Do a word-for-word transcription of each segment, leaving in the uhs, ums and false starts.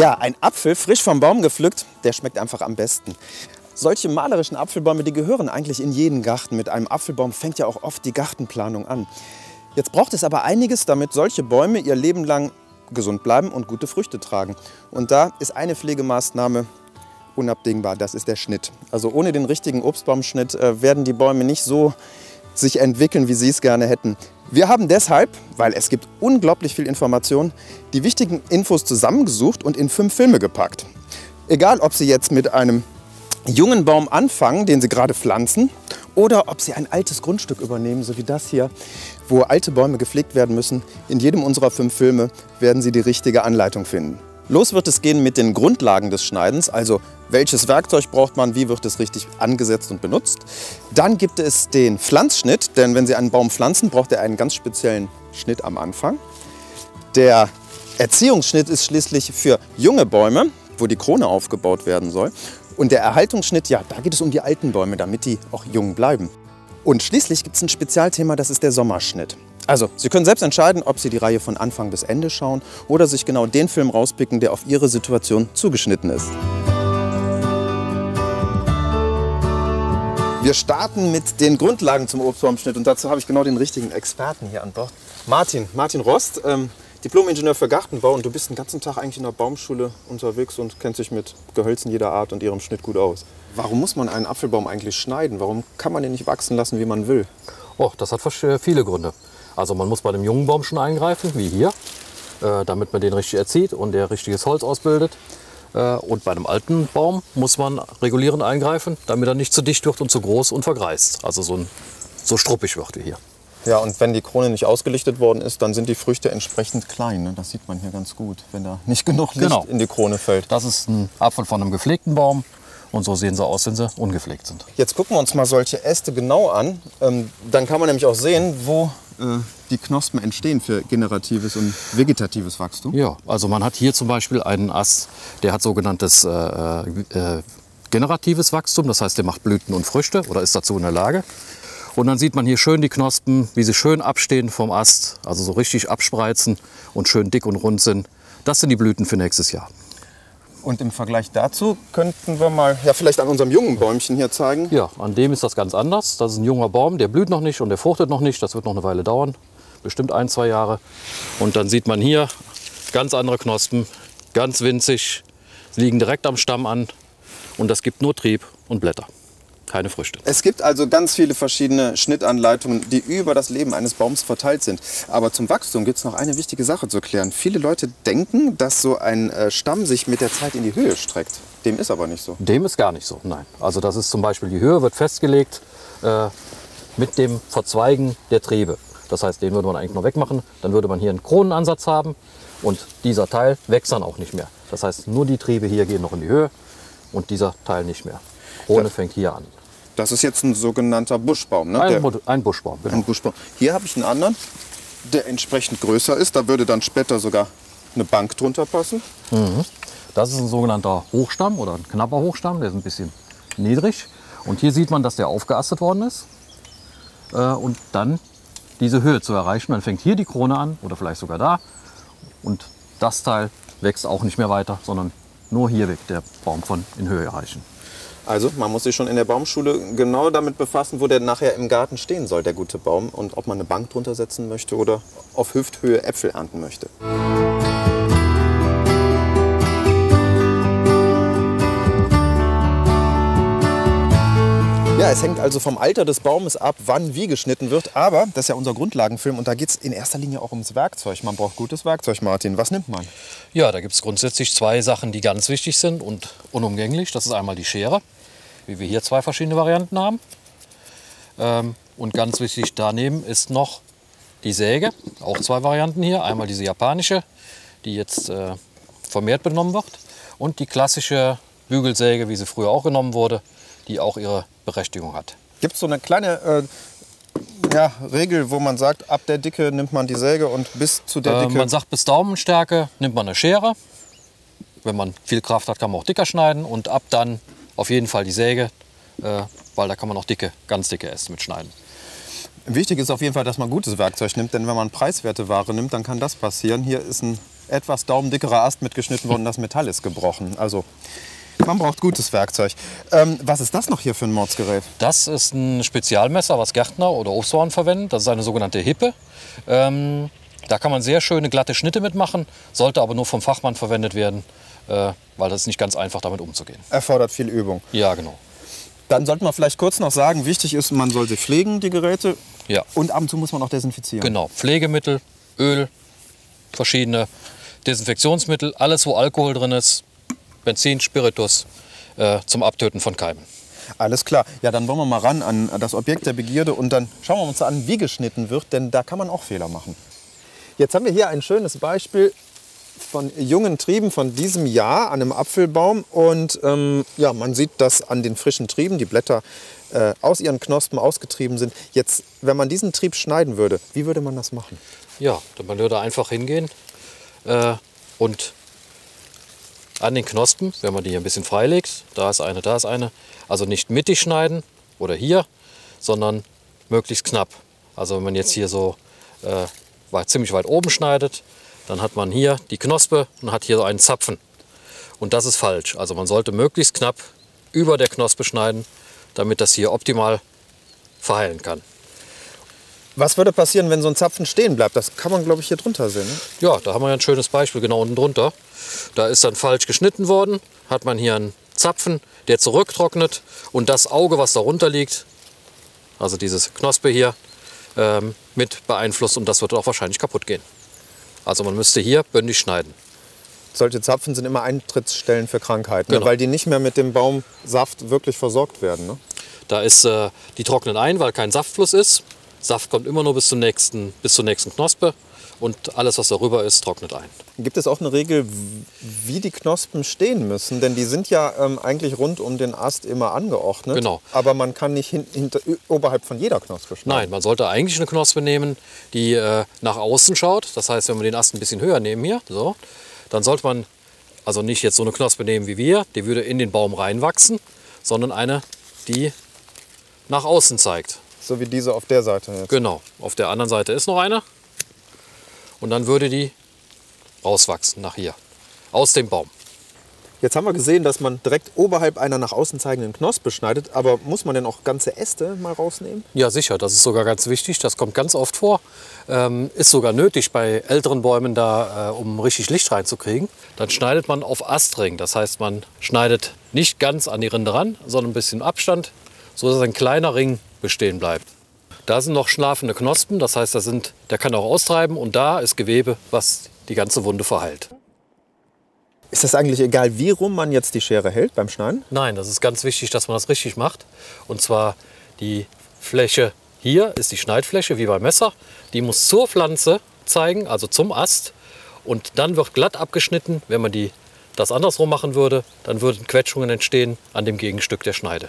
Ja, ein Apfel, frisch vom Baum gepflückt, der schmeckt einfach am besten. Solche malerischen Apfelbäume, die gehören eigentlich in jeden Garten. Mit einem Apfelbaum fängt ja auch oft die Gartenplanung an. Jetzt braucht es aber einiges, damit solche Bäume ihr Leben lang gesund bleiben und gute Früchte tragen. Und da ist eine Pflegemaßnahme unabdingbar, das ist der Schnitt. Also ohne den richtigen Obstbaumschnitt äh, werden die Bäume nicht so sich entwickeln, wie sie es gerne hätten. Wir haben deshalb, weil es gibt unglaublich viel Information, die wichtigen Infos zusammengesucht und in fünf Filme gepackt. Egal, ob Sie jetzt mit einem jungen Baum anfangen, den Sie gerade pflanzen, oder ob Sie ein altes Grundstück übernehmen, so wie das hier, wo alte Bäume gepflegt werden müssen. In jedem unserer fünf Filme werden Sie die richtige Anleitung finden. Los wird es gehen mit den Grundlagen des Schneidens, also welches Werkzeug braucht man, wie wird es richtig angesetzt und benutzt. Dann gibt es den Pflanzschnitt, denn wenn Sie einen Baum pflanzen, braucht er einen ganz speziellen Schnitt am Anfang. Der Erziehungsschnitt ist schließlich für junge Bäume, wo die Krone aufgebaut werden soll. Und der Erhaltungsschnitt, ja, da geht es um die alten Bäume, damit die auch jung bleiben. Und schließlich gibt es ein Spezialthema, das ist der Sommerschnitt. Also, Sie können selbst entscheiden, ob Sie die Reihe von Anfang bis Ende schauen oder sich genau den Film rauspicken, der auf Ihre Situation zugeschnitten ist. Wir starten mit den Grundlagen zum Obstbaumschnitt und dazu habe ich genau den richtigen Experten hier an Bord. Martin, Martin Rost, ähm, Diplom-Ingenieur für Gartenbau, und du bist den ganzen Tag eigentlich in der Baumschule unterwegs und kennst dich mit Gehölzen jeder Art und ihrem Schnitt gut aus. Warum muss man einen Apfelbaum eigentlich schneiden? Warum kann man ihn nicht wachsen lassen, wie man will? Oh, das hat viele Gründe. Also man muss bei dem jungen Baum schon eingreifen, wie hier, äh, damit man den richtig erzieht und der richtiges Holz ausbildet. Äh, und bei einem alten Baum muss man regulierend eingreifen, damit er nicht zu dicht wird und zu groß und vergreist. Also so, ein, so struppig wird wie hier. Ja, und wenn die Krone nicht ausgelichtet worden ist, dann sind die Früchte entsprechend klein. Ne? Das sieht man hier ganz gut, wenn da nicht genug Licht genau in die Krone fällt. Das ist ein Apfel von einem gepflegten Baum. Und so sehen sie aus, wenn sie ungepflegt sind. Jetzt gucken wir uns mal solche Äste genau an. Ähm, dann kann man nämlich auch sehen, wo äh, die Knospen entstehen für generatives und vegetatives Wachstum. Ja, also man hat hier zum Beispiel einen Ast, der hat sogenanntes äh, äh, generatives Wachstum. Das heißt, der macht Blüten und Früchte oder ist dazu in der Lage. Und dann sieht man hier schön die Knospen, wie sie schön abstehen vom Ast. Also so richtig abspreizen und schön dick und rund sind. Das sind die Blüten für nächstes Jahr. Und im Vergleich dazu könnten wir mal, ja, vielleicht an unserem jungen Bäumchen hier zeigen. Ja, an dem ist das ganz anders. Das ist ein junger Baum, der blüht noch nicht und der fruchtet noch nicht. Das wird noch eine Weile dauern, bestimmt ein, zwei Jahre. Und dann sieht man hier ganz andere Knospen, ganz winzig, liegen direkt am Stamm an. Und das gibt nur Trieb und Blätter, keine Früchte. Es gibt also ganz viele verschiedene Schnittanleitungen, die über das Leben eines Baums verteilt sind. Aber zum Wachstum gibt es noch eine wichtige Sache zu klären. Viele Leute denken, dass so ein äh, Stamm sich mit der Zeit in die Höhe streckt. Dem ist aber nicht so. Dem ist gar nicht so, nein. Also das ist zum Beispiel, die Höhe wird festgelegt äh, mit dem Verzweigen der Triebe. Das heißt, den würde man eigentlich nur wegmachen. Dann würde man hier einen Kronenansatz haben und dieser Teil wächst dann auch nicht mehr. Das heißt, nur die Triebe hier gehen noch in die Höhe und dieser Teil nicht mehr. Krone ja. fängt hier an. Das ist jetzt ein sogenannter Buschbaum, ne? Ein, Bu ein Buschbaum, genau. Ein Buschbaum. Hier habe ich einen anderen, der entsprechend größer ist. Da würde dann später sogar eine Bank drunter passen. Mhm. Das ist ein sogenannter Hochstamm oder ein knapper Hochstamm. Der ist ein bisschen niedrig. Und hier sieht man, dass der aufgeastet worden ist. Äh, und dann diese Höhe zu erreichen. Dann fängt hier die Krone an oder vielleicht sogar da. Und das Teil wächst auch nicht mehr weiter, sondern nur hier weg der Baum von in Höhe erreichen. Also man muss sich schon in der Baumschule genau damit befassen, wo der nachher im Garten stehen soll, der gute Baum. Und ob man eine Bank drunter setzen möchte oder auf Hüfthöhe Äpfel ernten möchte. Ja, es hängt also vom Alter des Baumes ab, wann wie geschnitten wird. Aber das ist ja unser Grundlagenfilm und da geht es in erster Linie auch ums Werkzeug. Man braucht gutes Werkzeug, Martin. Was nimmt man? Ja, da gibt es grundsätzlich zwei Sachen, die ganz wichtig sind und unumgänglich. Das ist einmal die Schere, wie wir hier zwei verschiedene Varianten haben. Ähm, und ganz wichtig daneben ist noch die Säge, auch zwei Varianten hier. Einmal diese japanische, die jetzt äh, vermehrt benommen wird. Und die klassische Bügelsäge, wie sie früher auch genommen wurde, die auch ihre Berechtigung hat. Gibt es so eine kleine äh, ja, Regel, wo man sagt, ab der Dicke nimmt man die Säge und bis zu der Dicke? Äh, man sagt, bis Daumenstärke nimmt man eine Schere. Wenn man viel Kraft hat, kann man auch dicker schneiden. Und ab dann auf jeden Fall die Säge, äh, weil da kann man auch dicke, ganz dicke Äste mitschneiden. Wichtig ist auf jeden Fall, dass man gutes Werkzeug nimmt, denn wenn man preiswerte Ware nimmt, dann kann das passieren. Hier ist ein etwas daumendickerer Ast mitgeschnitten worden, das Metall ist gebrochen. Also man braucht gutes Werkzeug. Ähm, was ist das noch hier für ein Mordsgerät? Das ist ein Spezialmesser, was Gärtner oder Obstbauern verwenden. Das ist eine sogenannte Hippe. Ähm, da kann man sehr schöne glatte Schnitte mitmachen, sollte aber nur vom Fachmann verwendet werden, äh, weil das ist nicht ganz einfach, damit umzugehen. Erfordert viel Übung. Ja, genau. Dann sollten wir vielleicht kurz noch sagen, wichtig ist, man soll sie pflegen, die Geräte. Ja. Und ab und zu muss man auch desinfizieren. Genau, Pflegemittel, Öl, verschiedene Desinfektionsmittel, alles wo Alkohol drin ist, Benzin, Spiritus, äh, zum Abtöten von Keimen. Alles klar. Ja, dann wollen wir mal ran an das Objekt der Begierde und dann schauen wir uns an, wie geschnitten wird, denn da kann man auch Fehler machen. Jetzt haben wir hier ein schönes Beispiel von jungen Trieben von diesem Jahr an einem Apfelbaum. Und ähm, ja, man sieht, dass an den frischen Trieben die Blätter äh, aus ihren Knospen ausgetrieben sind. Jetzt, wenn man diesen Trieb schneiden würde, wie würde man das machen? Ja, man würde einfach hingehen äh, und an den Knospen, wenn man die hier ein bisschen freilegt, da ist eine, da ist eine, also nicht mittig schneiden oder hier, sondern möglichst knapp. Also wenn man jetzt hier so äh, weit, ziemlich weit oben schneidet, dann hat man hier die Knospe und hat hier so einen Zapfen. Und das ist falsch. Also man sollte möglichst knapp über der Knospe schneiden, damit das hier optimal verheilen kann. Was würde passieren, wenn so ein Zapfen stehen bleibt? Das kann man, glaube ich, hier drunter sehen. Ne? Ja, da haben wir ja ein schönes Beispiel, genau unten drunter. Da ist dann falsch geschnitten worden, hat man hier einen Zapfen, der zurücktrocknet. Und das Auge, was darunter liegt, also dieses Knospe hier, ähm, mit beeinflusst. Und das wird auch wahrscheinlich kaputt gehen. Also man müsste hier bündig schneiden. Solche Zapfen sind immer Eintrittsstellen für Krankheiten, genau, ne? Weil die nicht mehr mit dem Baumsaft wirklich versorgt werden. Ne? Da ist, äh, die trocknen ein, weil kein Saftfluss ist. Saft kommt immer nur bis, zum nächsten, bis zur nächsten Knospe und alles, was darüber ist, trocknet ein. Gibt es auch eine Regel, wie die Knospen stehen müssen? Denn die sind ja ähm, eigentlich rund um den Ast immer angeordnet. Genau. Aber man kann nicht hin, hinter, oberhalb von jeder Knospe schneiden. Nein, man sollte eigentlich eine Knospe nehmen, die äh, nach außen schaut. Das heißt, wenn wir den Ast ein bisschen höher nehmen hier, so, dann sollte man also nicht jetzt so eine Knospe nehmen wie wir, die würde in den Baum reinwachsen, sondern eine, die nach außen zeigt. So wie diese auf der Seite jetzt. Genau, auf der anderen Seite ist noch eine. Und dann würde die rauswachsen nach hier, aus dem Baum. Jetzt haben wir gesehen, dass man direkt oberhalb einer nach außen zeigenden Knospe schneidet. Aber muss man denn auch ganze Äste mal rausnehmen? Ja, sicher. Das ist sogar ganz wichtig. Das kommt ganz oft vor. Ähm, ist sogar nötig bei älteren Bäumen, da, äh, um richtig Licht reinzukriegen. Dann schneidet man auf Astring. Das heißt, man schneidet nicht ganz an die Rinde ran, sondern ein bisschen Abstand, sodass ein kleiner Ring bestehen bleibt. Da sind noch schlafende Knospen, das heißt, da sind, der kann auch austreiben und da ist Gewebe, was die ganze Wunde verheilt. Ist das eigentlich egal, wie rum man jetzt die Schere hält beim Schneiden? Nein, das ist ganz wichtig, dass man das richtig macht. Und zwar die Fläche hier ist die Schneidfläche, wie beim Messer. Die muss zur Pflanze zeigen, also zum Ast. Und dann wird glatt abgeschnitten. Wenn man die, das andersrum machen würde, dann würden Quetschungen entstehen an dem Gegenstück der Schneide.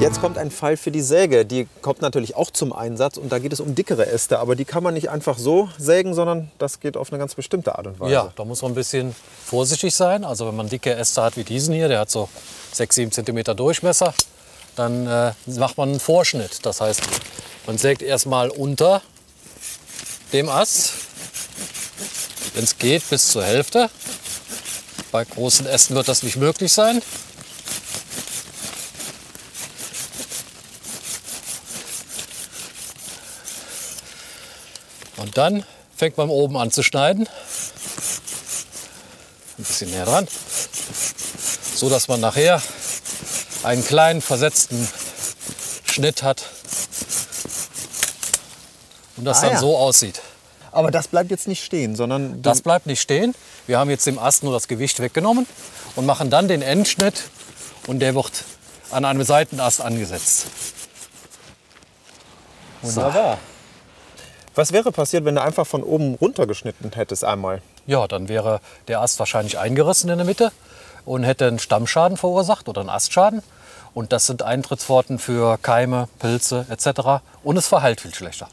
Jetzt kommt ein Fall für die Säge, die kommt natürlich auch zum Einsatz und da geht es um dickere Äste, aber die kann man nicht einfach so sägen, sondern das geht auf eine ganz bestimmte Art und Weise. Ja, da muss man ein bisschen vorsichtig sein, also wenn man dicke Äste hat wie diesen hier, der hat so sechs bis sieben Zentimeter Durchmesser, dann äh, macht man einen Vorschnitt, das heißt, man sägt erstmal unter dem Ast, wenn es geht bis zur Hälfte, bei großen Ästen wird das nicht möglich sein. Und dann fängt man oben an zu schneiden, ein bisschen näher dran, so dass man nachher einen kleinen versetzten Schnitt hat und das ah, dann ja. so aussieht. Aber das bleibt jetzt nicht stehen, sondern... Das bleibt nicht stehen. Wir haben jetzt dem Ast nur das Gewicht weggenommen und machen dann den Endschnitt und der wird an einem Seitenast angesetzt. Wunderbar. So. Was wäre passiert, wenn du einfach von oben runter geschnitten hättest einmal? Ja, dann wäre der Ast wahrscheinlich eingerissen in der Mitte und hätte einen Stammschaden verursacht oder einen Astschaden. Und das sind Eintrittsforten für Keime, Pilze et cetera. Und es verheilt viel schlechter.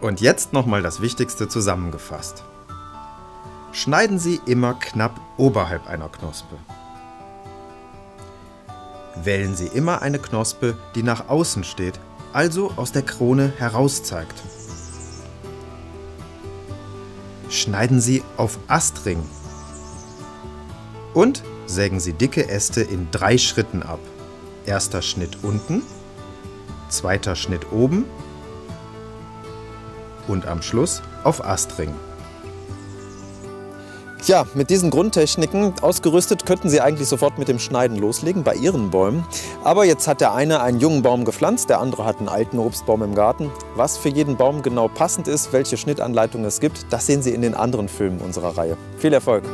Und jetzt nochmal das Wichtigste zusammengefasst. Schneiden Sie immer knapp oberhalb einer Knospe. Wählen Sie immer eine Knospe, die nach außen steht, also aus der Krone heraus zeigt. Schneiden Sie auf Astring und sägen Sie dicke Äste in drei Schritten ab. Erster Schnitt unten, zweiter Schnitt oben und am Schluss auf Astring. Ja, mit diesen Grundtechniken ausgerüstet könnten Sie eigentlich sofort mit dem Schneiden loslegen bei Ihren Bäumen. Aber jetzt hat der eine einen jungen Baum gepflanzt, der andere hat einen alten Obstbaum im Garten. Was für jeden Baum genau passend ist, welche Schnittanleitung es gibt, das sehen Sie in den anderen Filmen unserer Reihe. Viel Erfolg!